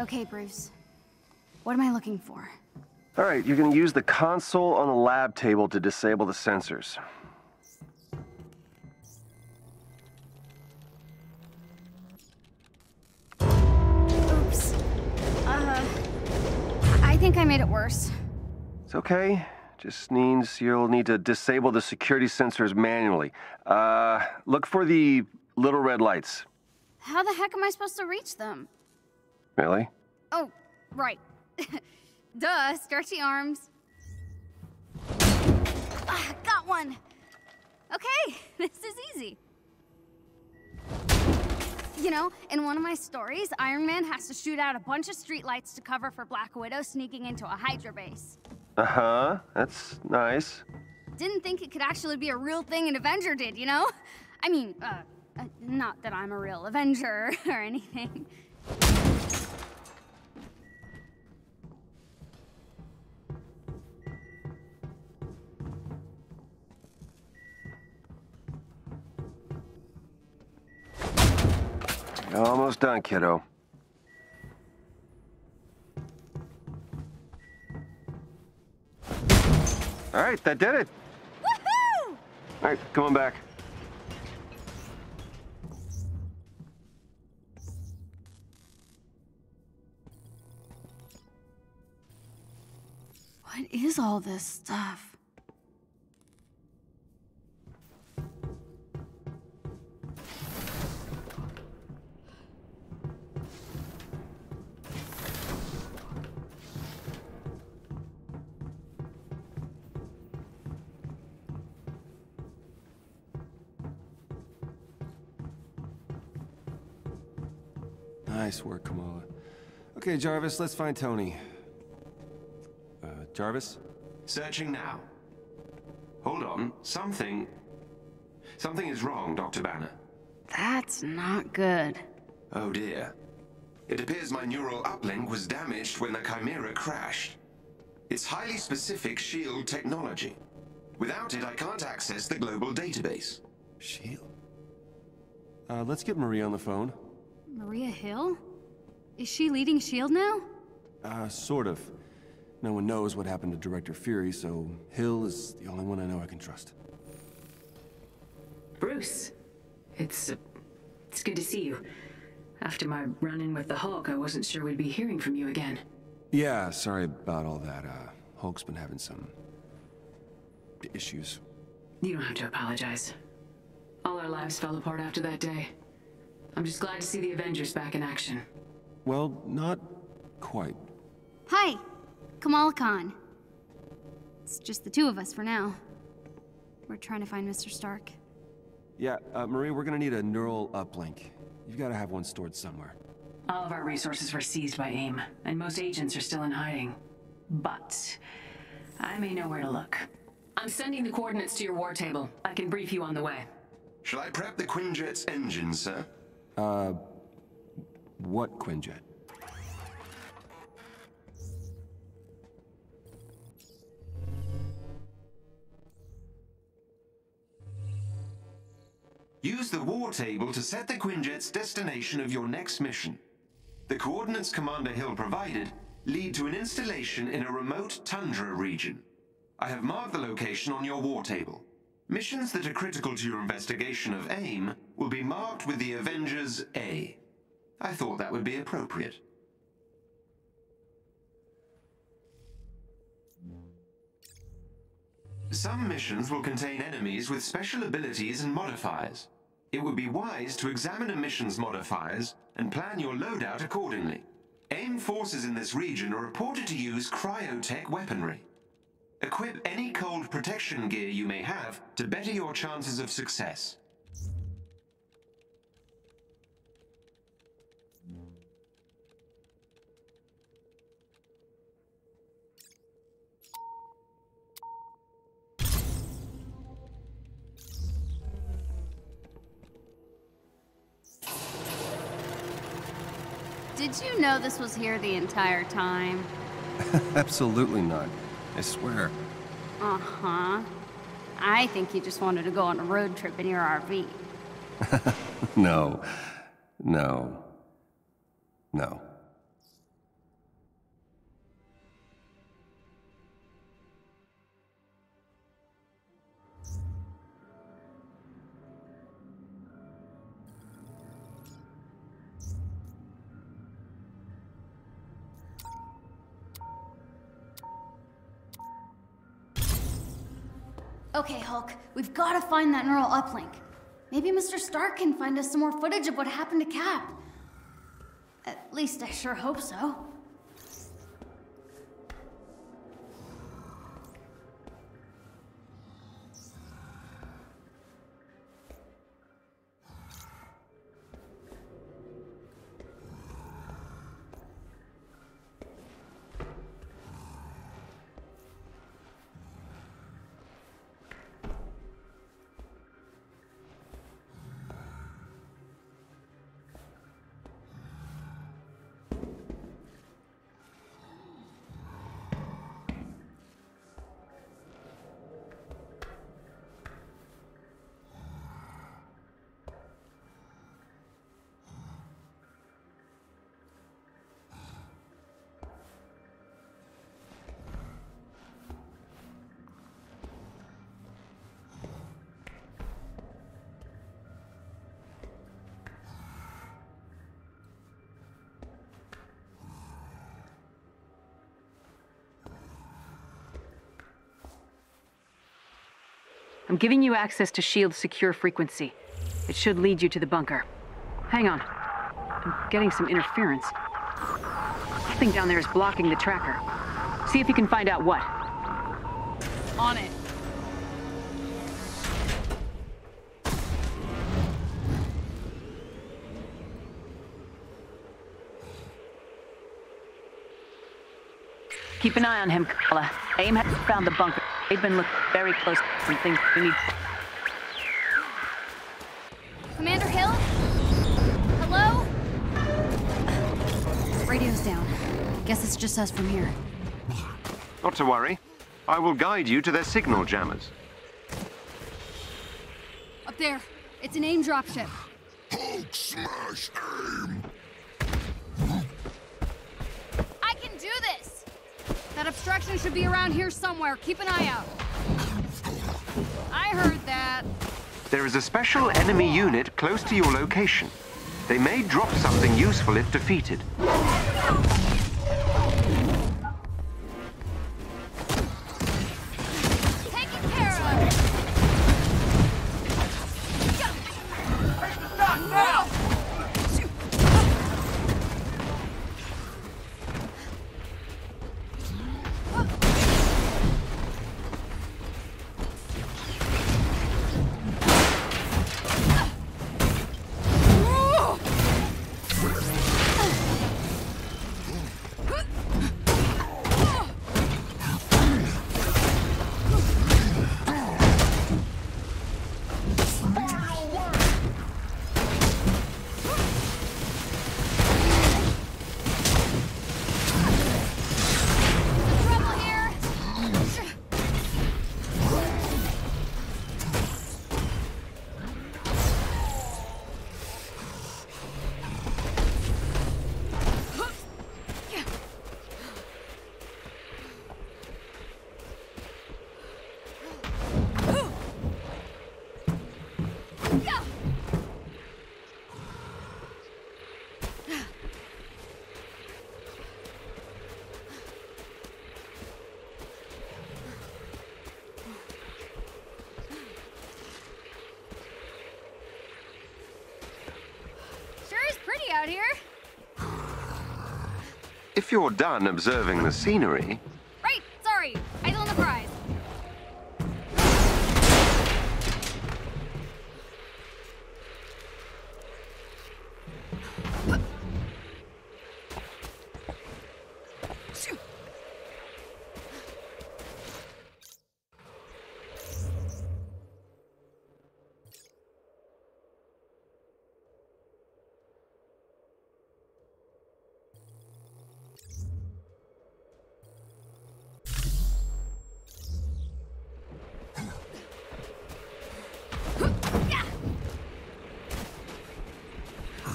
Okay, Bruce. What am I looking for? All right, you're gonna use the console on the lab table to disable the sensors. Oops. I think I made it worse. It's okay. Just means you'll need to disable the security sensors manually. Look for the little red lights. How the heck am I supposed to reach them? Really? Oh, right. Duh, stretchy arms. Ah, got one! Okay, this is easy. You know, in one of my stories, Iron Man has to shoot out a bunch of streetlights to cover for Black Widow sneaking into a Hydra base. Uh-huh, that's nice. Didn't think it could actually be a real thing an Avenger did, you know? I mean, not that I'm a real Avenger or anything. Almost done, kiddo. All right, that did it. Woohoo! All right, come on back. What is all this stuff? Nice work, Kamala. Okay, Jarvis, let's find Tony. Jarvis? Searching now. Hold on, something is wrong, Dr. Banner. That's not good. Oh dear. It appears my neural uplink was damaged when the Chimera crashed. It's highly specific SHIELD technology. Without it, I can't access the global database. SHIELD? Let's get Maria on the phone. Maria Hill? Is she leading SHIELD now? Sort of. No one knows what happened to Director Fury, so Hill is the only one I know I can trust. Bruce, it's good to see you. After my run-in with the Hulk, I wasn't sure we'd be hearing from you again. Yeah, sorry about all that. Hulk's been having some issues. You don't have to apologize. All our lives fell apart after that day. I'm just glad to see the Avengers back in action. Well, not quite. Hi, Kamala Khan. It's just the two of us for now. We're trying to find Mr. Stark. Yeah, Marie, we're gonna need a neural uplink. You've gotta have one stored somewhere. All of our resources were seized by AIM, and most agents are still in hiding. But I may know where to look. I'm sending the coordinates to your war table. I can brief you on the way. Shall I prep the Quinjet's engine, sir? What Quinjet? Use the war table to set the Quinjet's destination of your next mission. The coordinates Commander Hill provided lead to an installation in a remote tundra region. I have marked the location on your war table. Missions that are critical to your investigation of AIM will be marked with the Avengers A. I thought that would be appropriate. Some missions will contain enemies with special abilities and modifiers. It would be wise to examine a mission's modifiers and plan your loadout accordingly. AIM forces in this region are reported to use cryotech weaponry. Equip any cold protection gear you may have to better your chances of success. Did you know this was here the entire time? Absolutely not. I swear. Uh-huh. I think you just wanted to go on a road trip in your RV. No. No. No. Okay, Hulk, we've got to find that neural uplink. Maybe Mr. Stark can find us some more footage of what happened to Cap. At least I sure hope so. I'm giving you access to SHIELD's secure frequency. It should lead you to the bunker. Hang on. I'm getting some interference. Something down there is blocking the tracker. See if you can find out what. On it. Keep an eye on him, Kamala. AIM has found the bunker. They've been looking very close for things we need. Commander Hill? Hello? Radio's down. Guess it's just us from here. Not to worry. I will guide you to their signal jammers. Up there. It's an AIM dropship. Hulk/AIM! I can do this! That obstruction should be around here somewhere. Keep an eye out. I heard that. There is a special enemy unit close to your location. They may drop something useful if defeated. If you're done observing the scenery... Right! Sorry! Eyes on the prize!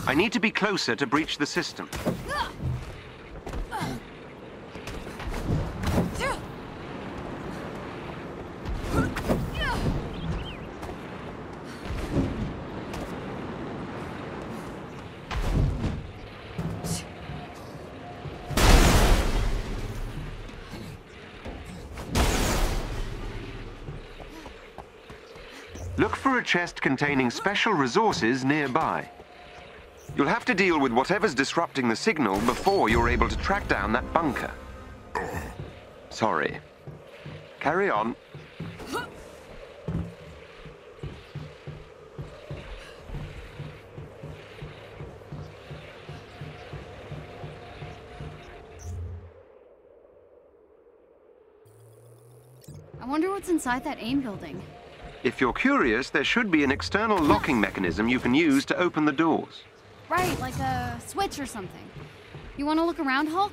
I need to be closer to breach the system. Look for a chest containing special resources nearby. You'll have to deal with whatever's disrupting the signal before you're able to track down that bunker. Sorry. Carry on. I wonder what's inside that AIM building. If you're curious, there should be an external locking mechanism you can use to open the doors. Right, like a switch or something. You want to look around, Hulk?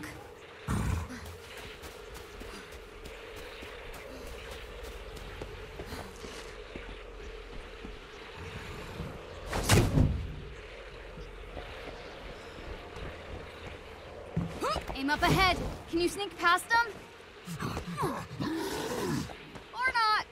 AIM up ahead. Can you sneak past them? Or not.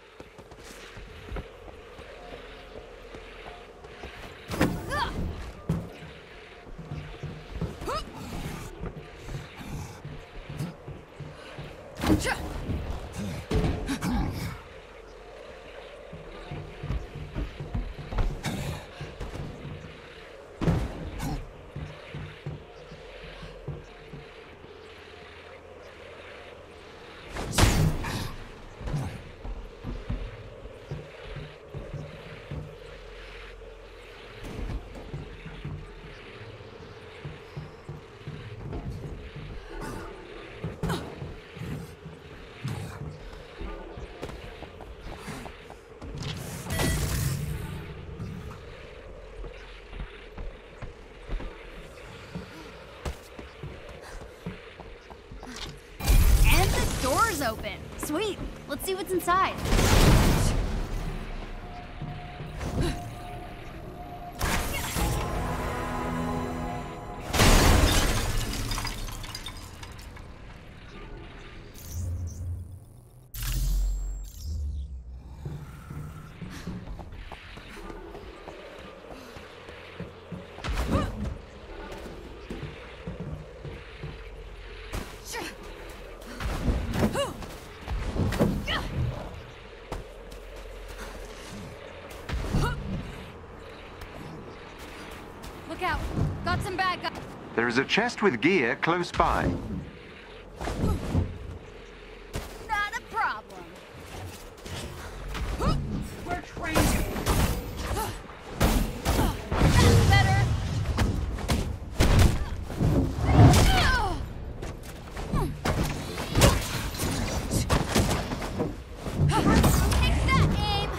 Open. Sweet. Let's see what's inside. There is a chest with gear close by. Not a problem. We're trained. That's better. Take that, AIM.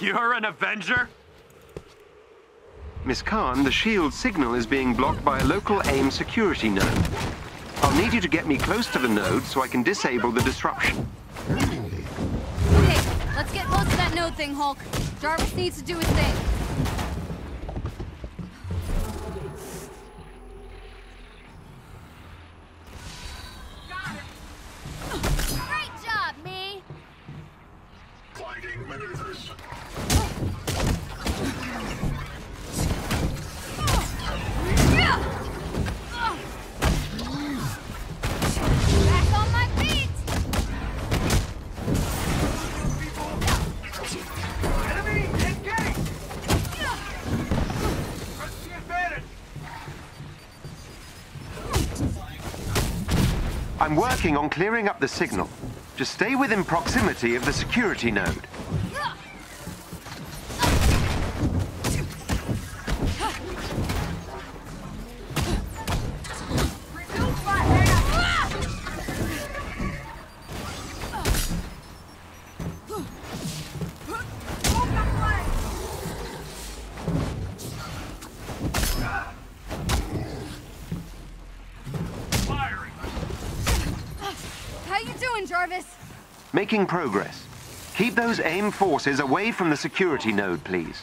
You're an Avenger? Miss Khan, the SHIELD signal is being blocked by a local AIM security node. I'll need you to get me close to the node so I can disable the disruption. Okay, let's get close to that node thing, Hulk. Jarvis needs to do his thing. I'm working on clearing up the signal. Just stay within proximity of the security node. Making progress. Keep those AIM forces away from the security node, please.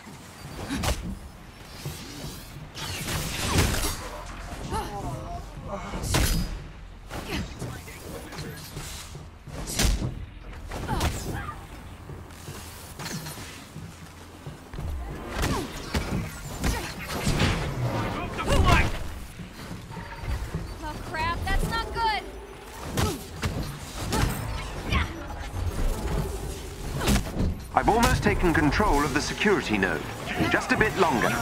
Taken control of the security node. Just a bit longer.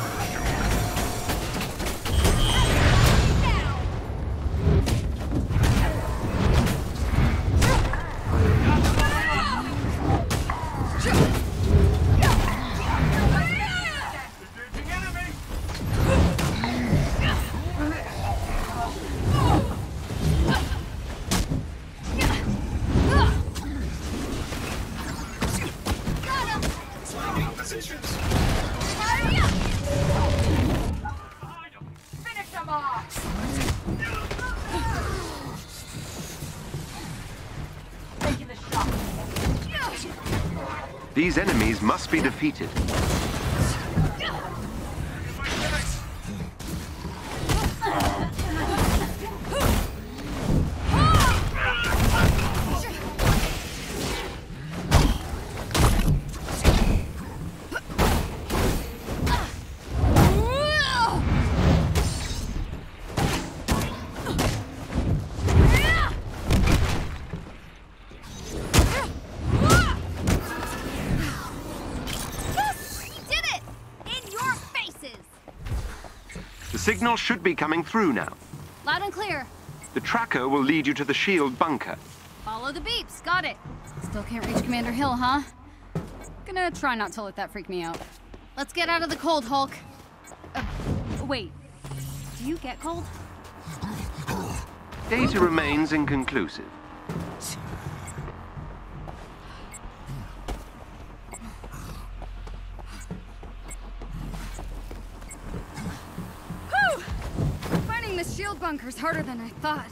These enemies must be defeated. Signal should be coming through now. Loud and clear. The tracker will lead you to the SHIELD bunker. Follow the beeps, got it. Still can't reach Commander Hill, huh? Gonna try not to let that freak me out. Let's get out of the cold, Hulk. Wait, do you get cold? Data remains inconclusive. Bunker's harder than I thought.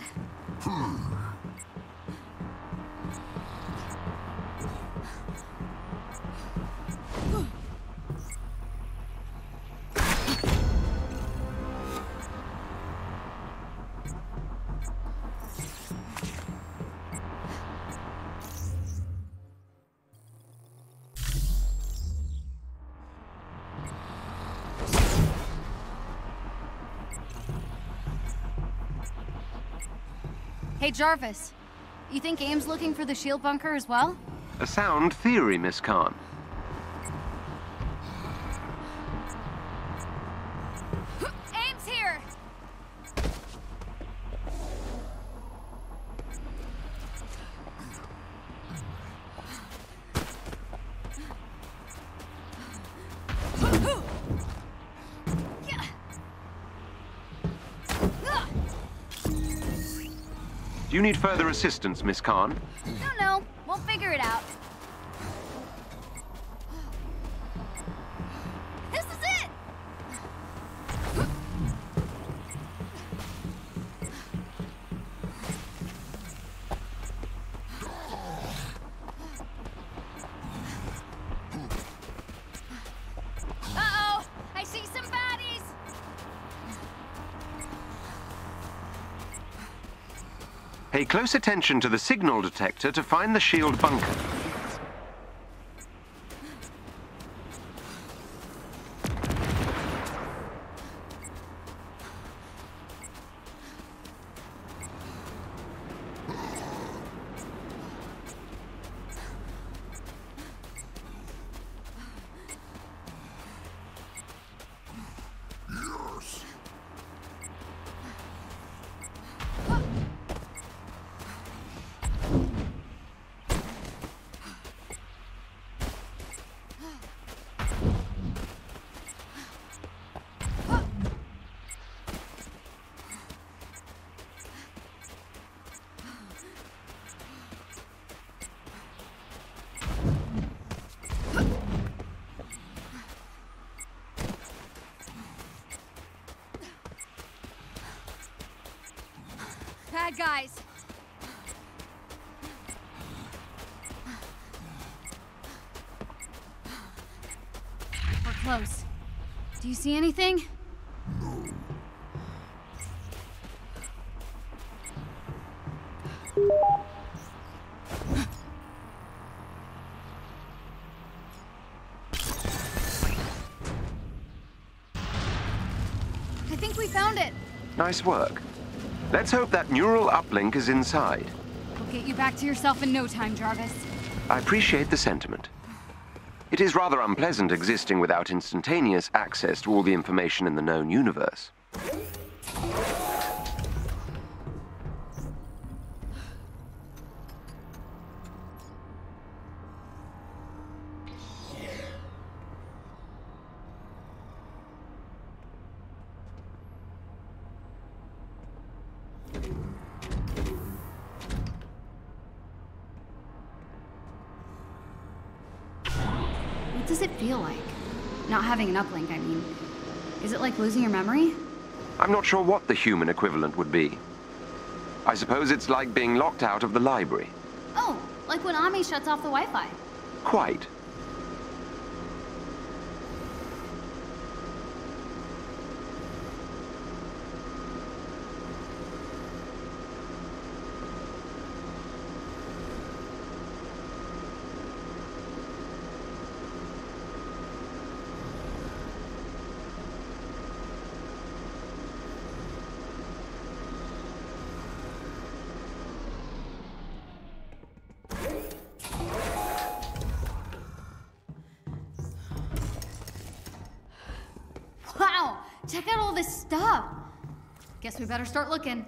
Hey, Jarvis, you think AIM's looking for the SHIELD bunker as well? A sound theory, Miss Khan. AIM's here! You need further assistance, Miss Khan. No, we'll figure it out. This is it! Uh-oh! I see some baddies! Pay close attention to the signal detector to find the SHIELD bunker. bad guys. We're close. Do you see anything? No. I think we found it. Nice work. Let's hope that neural uplink is inside. We'll get you back to yourself in no time, Jarvis. I appreciate the sentiment. It is rather unpleasant existing without instantaneous access to all the information in the known universe. Uplink, I mean. Is it like losing your memory? I'm not sure what the human equivalent would be. I suppose it's like being locked out of the library. Oh, like when Ami shuts off the Wi-Fi. Quite. Check out all this stuff. Guess we better start looking.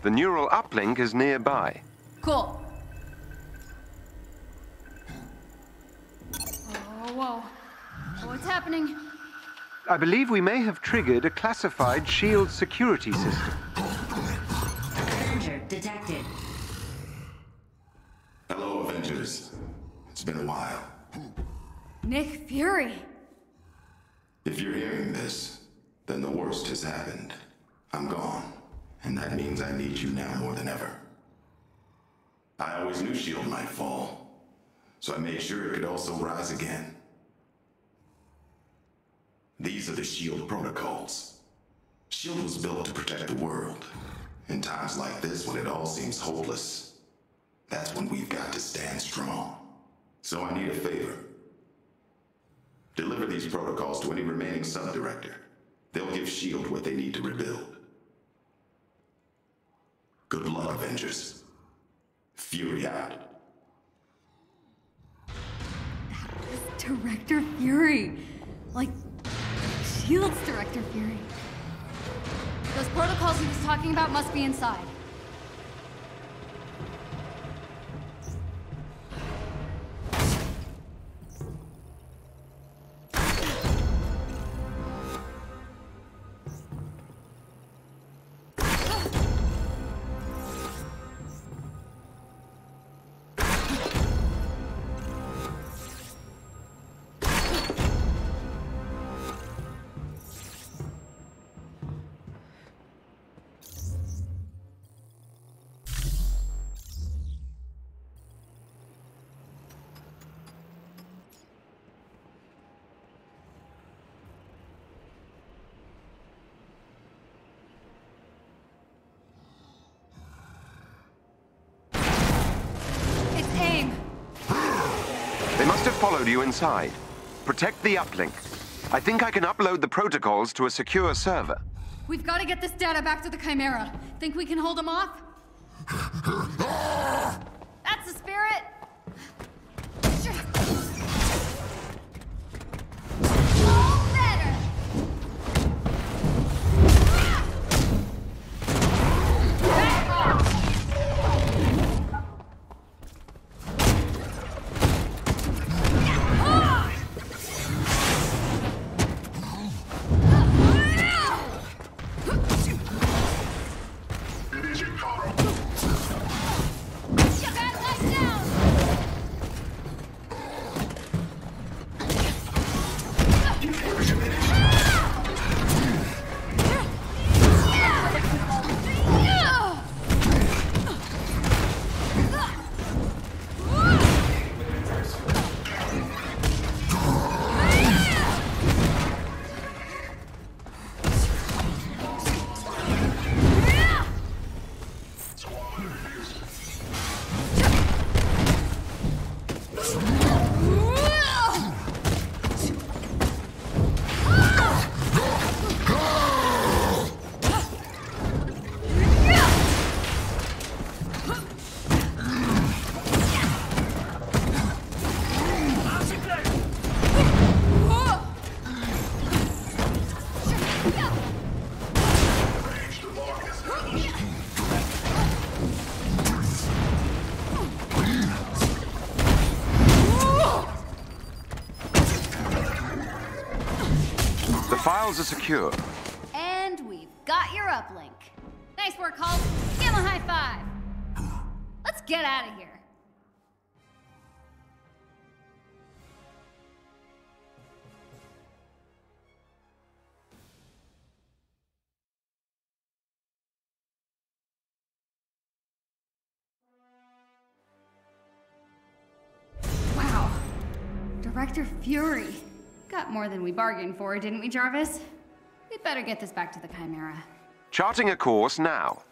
The neural uplink is nearby. Cool. Whoa. What's happening? I believe we may have triggered a classified SHIELD security system. Avenger detected. Hello, Avengers. It's been a while. Nick Fury. If you're hearing this, then the worst has happened. I'm gone. And that means I need you now more than ever. I always knew SHIELD might fall, so I made sure it could also rise again. These are the SHIELD protocols. SHIELD was built to protect the world. In times like this, when it all seems hopeless, that's when we've got to stand strong. So I need a favor. Deliver these protocols to any remaining sub-director. They'll give SHIELD what they need to rebuild. Good luck, Avengers. Fury out. That was Director Fury. Like, SHIELD's Director Fury. Those protocols he was talking about must be inside. must have followed you inside. Protect the uplink. I think I can upload the protocols to a secure server. We've got to get this data back to the Chimera. Think we can hold them off? That's the spirit! Files are secure. And we've got your uplink. Nice work, Hulk. Give him a high five. Let's get out of here. Wow. Director Fury. Got more than we bargained for, didn't we, Jarvis? We'd better get this back to the Chimera. Charting a course now.